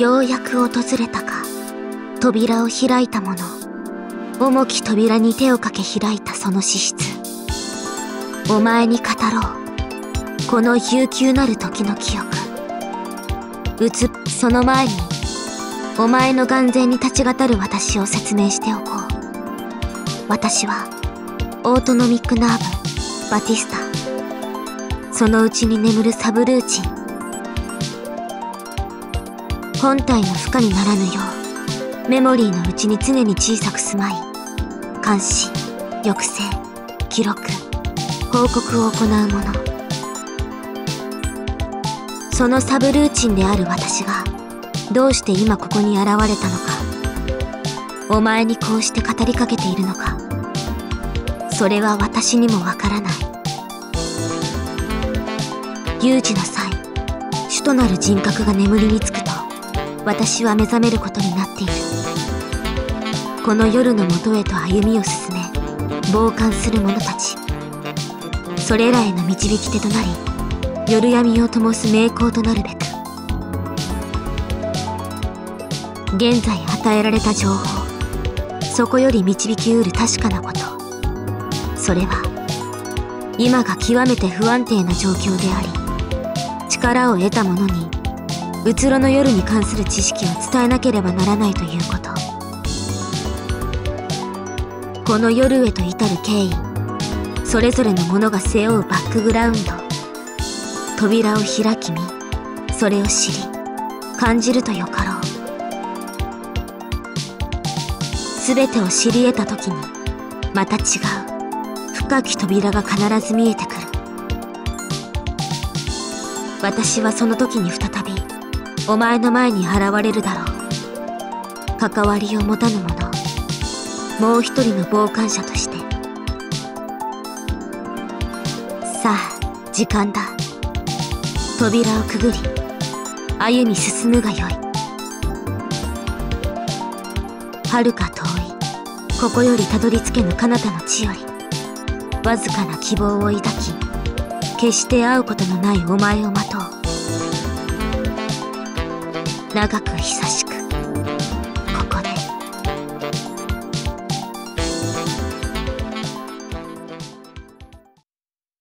ようやく訪れたか。扉を開いた者、重き扉に手をかけ開いたその資質。お前に語ろう、この悠久なる時の記憶。うつ、その前に、お前の眼前に立ち語る私を説明しておこう。私は、オートノミックナーブ、バティスタ。そのうちに眠るサブルーチン。本体の負荷にならぬよう、メモリーのうちに常に小さく住まい、監視、抑制、記録、報告を行うもの。そのサブルーチンである私が、どうして今ここに現れたのか、お前にこうして語りかけているのか、それは私にもわからない。有事の際、主となる人格が眠りにつくと、私は目覚めることになっている。この夜のもとへと歩みを進め、傍観する者たち。それらへの導き手となり、夜闇を灯す名光となるべく。現在与えられた情報、そこより導きうる確かなこと。それは、今が極めて不安定な状況であり、力を得た者に、うつろの夜に関する知識を伝えなければならないということ。この夜へと至る経緯、それぞれのものが背負うバックグラウンド。扉を開き見、それを知り感じるとよかろう。全てを知り得た時に、また違う深き扉が必ず見えてくる。私はその時に再びお前の前に現れるだろう。関わりを持たぬ者、もう一人の傍観者として。さあ、時間だ。扉をくぐり、歩み進むがよい。遥か遠い、ここよりたどり着けぬ彼方の地より、わずかな希望を抱き、決して会うことのないお前を待とう。長く久しく。